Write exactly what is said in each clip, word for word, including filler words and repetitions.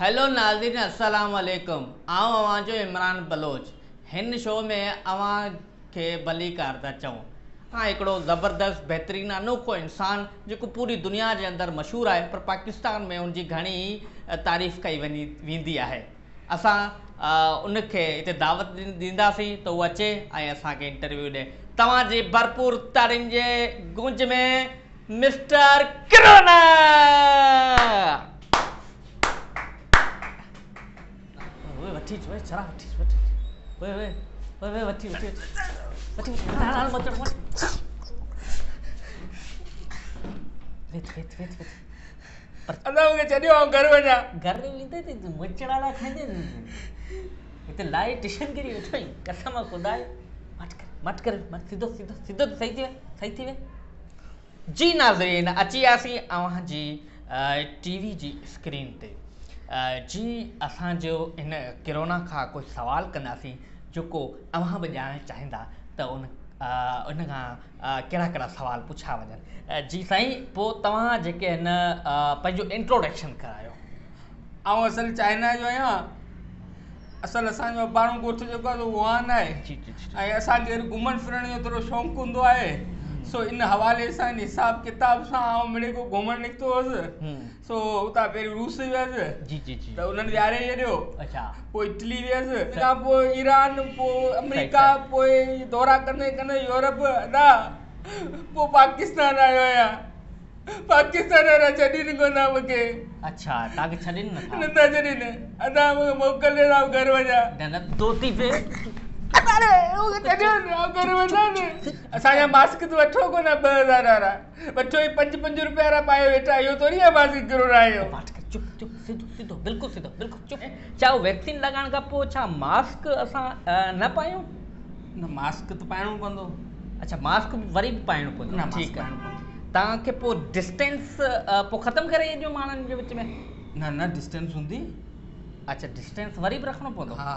Hello नाज़रीन अस्सलाम वालेकुम। आऊं अवां जो इमरान बलोच हिन शो में अवां खे भली कार था चऊं। हाँ, एकड़ो ज़बरदस्त बेहतरीन अनोखो इंसानु जेको पूरी दुनिया जे अंदरि मशहूरु आहे, पर पाकिस्तान में उनजी घणी तारीफ़ कई वञी वेंदी आहे। असां उनखे हिते दावत ॾींदासीं तो उहो अचे ऐं असांखे इंटरव्यू ॾे। तव्हांजी भरपूर तारीफ़ जे गूंज में मिस्टर कोरोना। ठीक है, चला ठीक है, वे वे वे वे ठीक है, ठीक है, ना ना मत मत वेट वेट वेट पर अंदर के चली आओ घर में जा। घर में नींद थी तू मचड़ा ना खाने इतने लाई टेंशन करी उठो। कसम खुदा मत कर मत कर मत सीधो सीधो सीधो सही थी सही थी जी। नाज़रीन अची आसी आवां जी टीवी जी स्क्रीन ते जी। असांजो इन कोरोना का कुछ सवाल कंदासीं जेको अवां बि ॼाणणु चाहींदा त उन उन खां कहिड़ा कहिड़ा सवाल पुछा वञनि। जी साईं, पोइ तव्हां जेके हिन पंहिंजो इंट्रोडक्शन करायो। ऐं असल चाइना जो आहियां। असल असांजो बारो ॻोठ जेको आहे वुहान आहे ऐं असांखे घुमण फिरण जो थोरो शौक़ु हूंदो आहे। सो so, इन हवाले सां हिसाब किताब सां आउं मिड़े को घुमण निकितो हुअसि। सो उतां पहिरीं रूस वियसि जी जी जी त उन्हनि विहारे छॾियो। अच्छा, पोइ इटली वियसि, तंहिंखां पोइ ईरान, पोइ अमेरिका, पोइ दौरा कंदे कंदे यूरोप अदा, पोइ पाकिस्तान आयो आहियां। पाकिस्तान वारा छॾनि कोन मूंखे। अच्छा, तव्हांखे छॾनि न था छॾनि अदा मूंखे मोकिले था घर वञा न दोती पे अरे ओ कॾहिं न घर वञा न। असांजा मास्क त वठो कोन ॿ हज़ार वारा, वठो ई पंज पंज रुपया वारा पाए वेठा। इहो थोरी आहे मास्क कोरोना आयो। चुप चुप सिधो सिधो बिल्कुलु सिधो बिल्कुलु चुप। छा वैक्सीन लॻाइण खां पोइ छा मास्क असां न पायूं? न, मास्क त पाइणो पवंदो। अच्छा, मास्क वरी बि पाइणो पवंदो। ठीकु आहे, तव्हांखे पोइ डिस्टेंस पोइ ख़तमु करे ॾिजो माण्हुनि जे विच में। न न डिस्टेंस हूंदी। अच्छा, डिस्टेंस वरी बि रखिणो पवंदो। हा।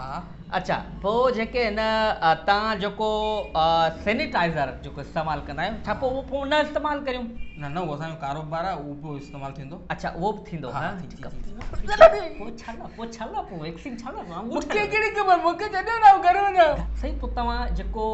अच्छा, पोइ जेके न तव्हां जेको सैनिटाइज़र जेको इस्तेमालु कंदा आहियो छा पोइ उहो पोइ न इस्तेमालु कयूं? न न, उहो असांजो कारोबार आहे, उहो पोइ इस्तेमालु थींदो। अच्छा, उहो बि थींदो। हा, पोइ छा न पोइ छा न पोइ वैक्सीन छा न मूंखे कहिड़ी ख़बर, मूंखे छॾियो न घर वञो। सही, पोइ तव्हां जेको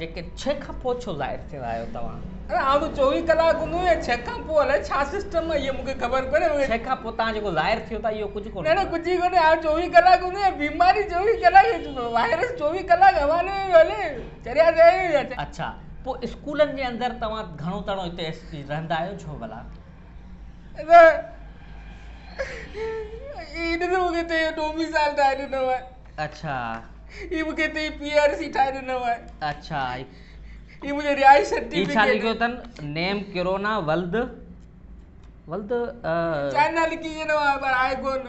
जेके छह खां पोइ छो ज़ाहिर थिया आहियो तव्हां? अरे आउं तो चोवीह कलाक हूंदो या छह खां पोइ अलाए छा सिस्टम आहे, इहो मूंखे ख़बर कोन्हे। छह खां पोइ तव्हां जेको ज़ाहिर थियो था इहो कुझु कोन्हे। न न, कुझु ई कोन्हे। आउं चोवीह कलाक हूंदो या बीमारी चोवीह कलाक वायरस चोवीह कलाक हवा में हले चरिया जाए। अच्छा, पोइ स्कूलनि जे अंदरि तव्हां घणो तणो हिते रहंदा आहियो छो भला? मूंखे हिते डोमिसाइल ठाहे ॾिनो आहे। अच्छा, हीउ मूंखे हिते पी आर सी ठाहे ॾिनो आहे। अच्छा, हीउ मुंहिंजो रिहाइश सर्टिफिकेट। छा लिखियो अथनि? नेम कोरोना वल्द वल्द चाइना लिखी ॾिनो आहे पर आहे कोन।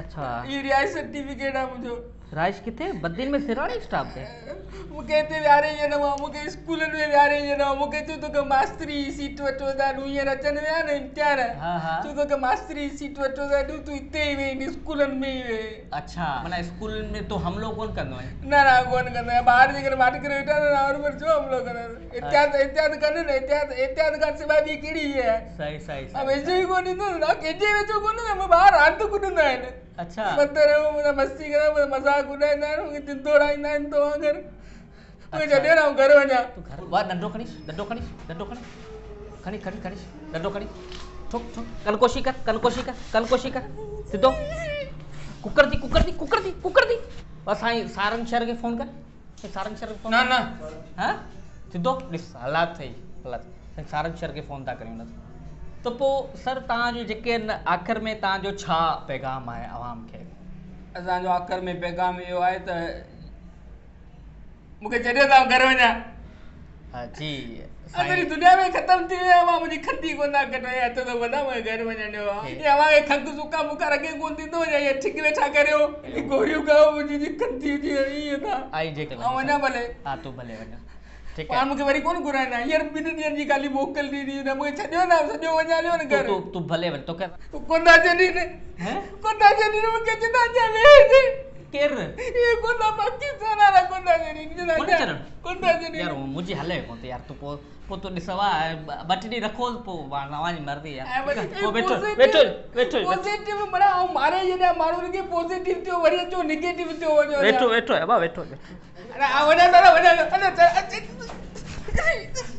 अच्छा, हीउ रिहाइश सर्टिफिकेट आहे मुंहिंजो। राइश किथे? बद्दीन में सिराणी स्टाफ है। मुके ते यार ये न मुके स्कूल में यार ये न मुके तो तो मास्टरी सीट वठो दा नु ये रचन में न इम्तिहान। हां हां, तो तो मास्टरी सीट वठो दा नु तू इते ही में स्कूल में ही वे। अच्छा, माने स्कूल में तो हम लोग कौन करनो है? ना ना, कौन करनो है? बाहर जेकर माट करे बेटा और पर जो हम लोग करन इत्याद इत्याद करन न इत्याद इत्याद कर से भाई कीड़ी है। सही सही अब ऐसे ही कोनी तो ना केजे वेचो कोन हम बाहर हाथ कुदना है। अच्छा, मतलब मस्ती कर मजाक उड़ाइंदा आहिनि जिंदो उड़ाइंदा आहिनि तो अगर कोई जॾहिं ना घर वञा तू घर वा डंडो खणी डंडो खणी डंडो खणी खणी खणी खणी डंडो खणी ठोक ठोक कल कोशिश कर कल कोशिश कर कल कोशिश कर सीधो कुकर दी कुकर दी कुकर दी कुकर दी बस। हां, सारंग शहर के फोन कर। सारंग शहर फोन ना ना हां सीधो दिस हालात थई हालात सारंग शहर के फोन ता करियो ना। तो पो सर ताजो जेके आखिर में ताजो छा पैगाम है आवाम के? असांजो आखिर में पैगाम यो है त मुके जडे ता घर वना। हां जी, सारी दुनिया में खत्म थी है आवा मुजी खती को ना कटे है तो वना में घर वने ये आवा के खंग सुका मुका रखे को दिदो ये ठीक बैठा करयो गोरियो गाओ मुजी खती जी ये था आई जे वना भले। हां, तो भले वना ठीक है। और मुके वरी कोन घुराना यार बिन दिन जी खाली मोकल दी दी न मुके छड्यो ना सजो वणा लियो न घर। तू तू भले वन तो के कोना जनी ने हैं कोना जनी ने मुके जिंदा जावे केर ये कोना पाकिस्तान वाला कोना जनी कोना जनी यार मुझे हले को यार तू पो पो तो दिसवा बटड़ी रखो पो नवाजी मर्दी है पो बैठो बैठो बैठो पॉजिटिव माने आ मारे जने मारो के पॉजिटिव थियो वरी जो नेगेटिव थियो वजो बैठो बैठो बा बैठो अरे आ वने वने अरे